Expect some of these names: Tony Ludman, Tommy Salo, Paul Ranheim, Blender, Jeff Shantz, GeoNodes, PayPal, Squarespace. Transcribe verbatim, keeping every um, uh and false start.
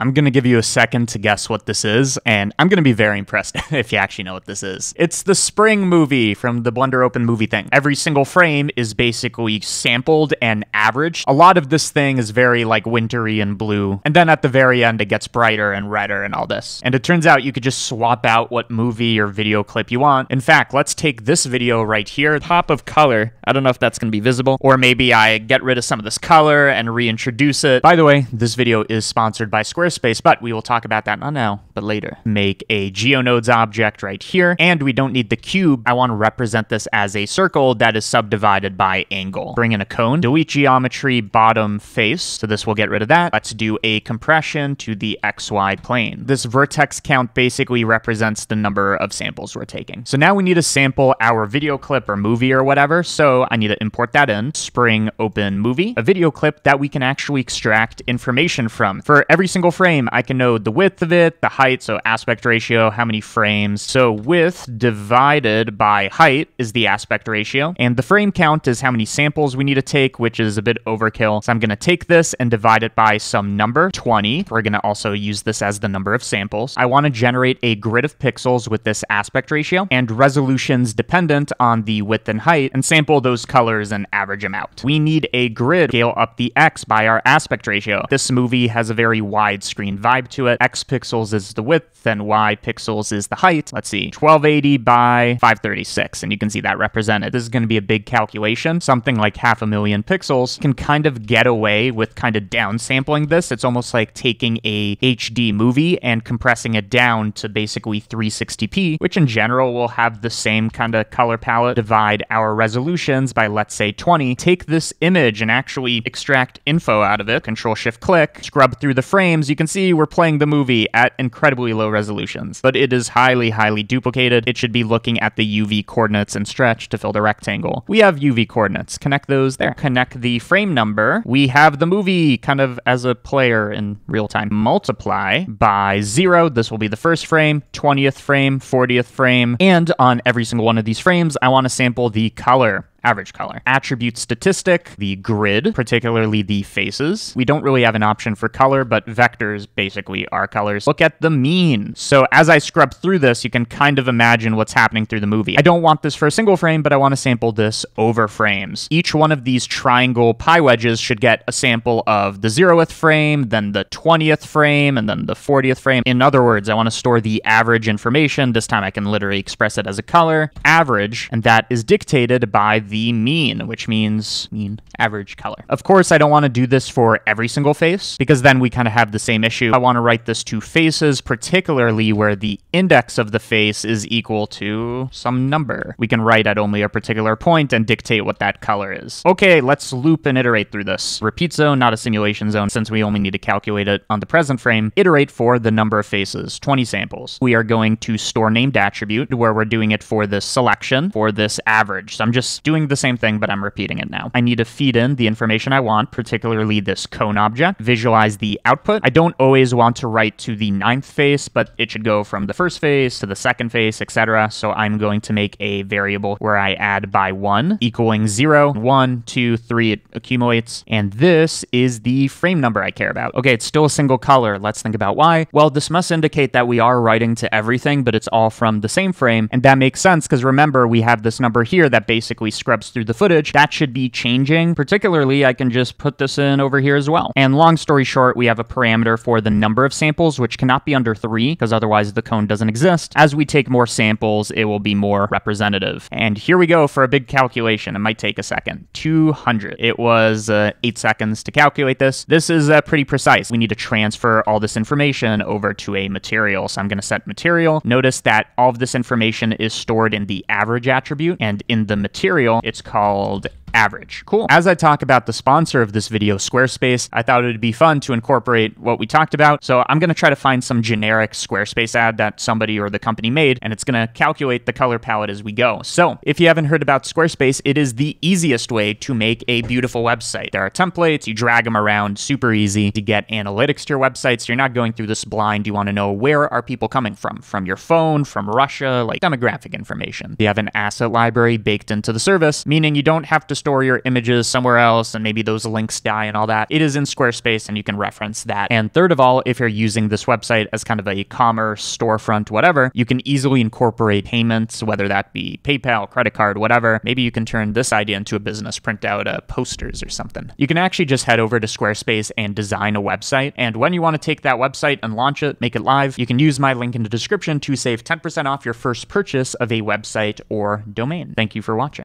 I'm going to give you a second to guess what this is, and I'm going to be very impressed if you actually know what this is. It's the spring movie from the Blender Open movie thing. Every single frame is basically sampled and averaged. A lot of this thing is very like wintry and blue, and then at the very end it gets brighter and redder and all this. And it turns out you could just swap out what movie or video clip you want. In fact, let's take this video right here, pop of color. I don't know if that's going to be visible, or maybe I get rid of some of this color and reintroduce it. By the way, this video is sponsored by Squarespace. Space, but we will talk about that not now, but later. Make a GeoNodes object right here, and we don't need the cube. I want to represent this as a circle that is subdivided by angle. Bring in a cone, delete geometry bottom face, so this will get rid of that. Let's do a compression to the X Y plane. This vertex count basically represents the number of samples we're taking. So now we need to sample our video clip or movie or whatever, so I need to import that in. Spring open movie, a video clip that we can actually extract information from. For every single frame, I can know the width of it, the height, so aspect ratio, how many frames. So width divided by height is the aspect ratio, and the frame count is how many samples we need to take, which is a bit overkill. So I'm going to take this and divide it by some number, twenty. We're going to also use this as the number of samples. I want to generate a grid of pixels with this aspect ratio and resolutions dependent on the width and height, and sample those colors and average them out. We need a grid, scale up the X by our aspect ratio. This movie has a very wide screen vibe to it. X pixels is the width and Y pixels is the height. Let's see, twelve eighty by five thirty-six, and you can see that represented. This is going to be a big calculation, something like half a million pixels. You can kind of get away with kind of downsampling this. It's almost like taking a H D movie and compressing it down to basically three sixty p, which in general will have the same kind of color palette. Divide our resolutions by, let's say, twenty. Take this image and actually extract info out of it. Control shift click, scrub through the frames. You can see we're playing the movie at incredibly low resolutions, but it is highly, highly duplicated. It should be looking at the U V coordinates and stretch to fill the rectangle. We have U V coordinates. Connect those there. Connect the frame number. We have the movie kind of as a player in real time. Multiply by zero. This will be the first frame, twentieth frame, fortieth frame, and on every single one of these frames, I want to sample the color. Average color. Attribute statistic, the grid, particularly the faces. We don't really have an option for color, but vectors basically are colors. Look at the mean. So as I scrub through this, you can kind of imagine what's happening through the movie. I don't want this for a single frame, but I want to sample this over frames. Each one of these triangle pie wedges should get a sample of the zeroth frame, then the twentieth frame, and then the fortieth frame. In other words, I want to store the average information. This time I can literally express it as a color, average, and that is dictated by the the mean, which means mean average color. Of course, I don't want to do this for every single face, because then we kind of have the same issue. I want to write this to faces, particularly where the index of the face is equal to some number. We can write at only a particular point and dictate what that color is. Okay, let's loop and iterate through this. Repeat zone, not a simulation zone, since we only need to calculate it on the present frame. Iterate for the number of faces, twenty samples. We are going to store named attribute, where we're doing it for this selection, for this average. So I'm just doing the same thing, but I'm repeating it now. I need to feed in the information I want, particularly this cone object, visualize the output. I don't always want to write to the ninth face, but it should go from the first face to the second face, et cetera. So I'm going to make a variable where I add by one, equaling zero, one, two, three, it accumulates. And this is the frame number I care about. Okay, it's still a single color. Let's think about why. Well, this must indicate that we are writing to everything, but it's all from the same frame. And that makes sense, because remember, we have this number here that basically scrubs through the footage. That should be changing. Particularly, I can just put this in over here as well. And long story short, we have a parameter for the number of samples, which cannot be under three, because otherwise the cone doesn't exist. As we take more samples, it will be more representative. And here we go for a big calculation. It might take a second. two hundred. It was uh, eight seconds to calculate this. This is uh, pretty precise. We need to transfer all this information over to a material. So I'm going to set material. Notice that all of this information is stored in the average attribute, and in the material, it's called average. Cool. As I talk about the sponsor of this video, Squarespace, I thought it would be fun to incorporate what we talked about. So I'm going to try to find some generic Squarespace ad that somebody or the company made, and it's going to calculate the color palette as we go. So if you haven't heard about Squarespace, it is the easiest way to make a beautiful website. There are templates, you drag them around, super easy to get analytics to your website. So you're not going through this blind. You want to know, where are people coming from? From your phone, from Russia, like demographic information. You have an asset library baked into the service, meaning you don't have to store your images somewhere else and maybe those links die and all that, it is in Squarespace and you can reference that. And third of all, if you're using this website as kind of a commerce, storefront, whatever, you can easily incorporate payments, whether that be PayPal, credit card, whatever. Maybe you can turn this idea into a business, print out uh, posters or something. You can actually just head over to Squarespace and design a website. And when you want to take that website and launch it, make it live, you can use my link in the description to save ten percent off your first purchase of a website or domain. Thank you for watching.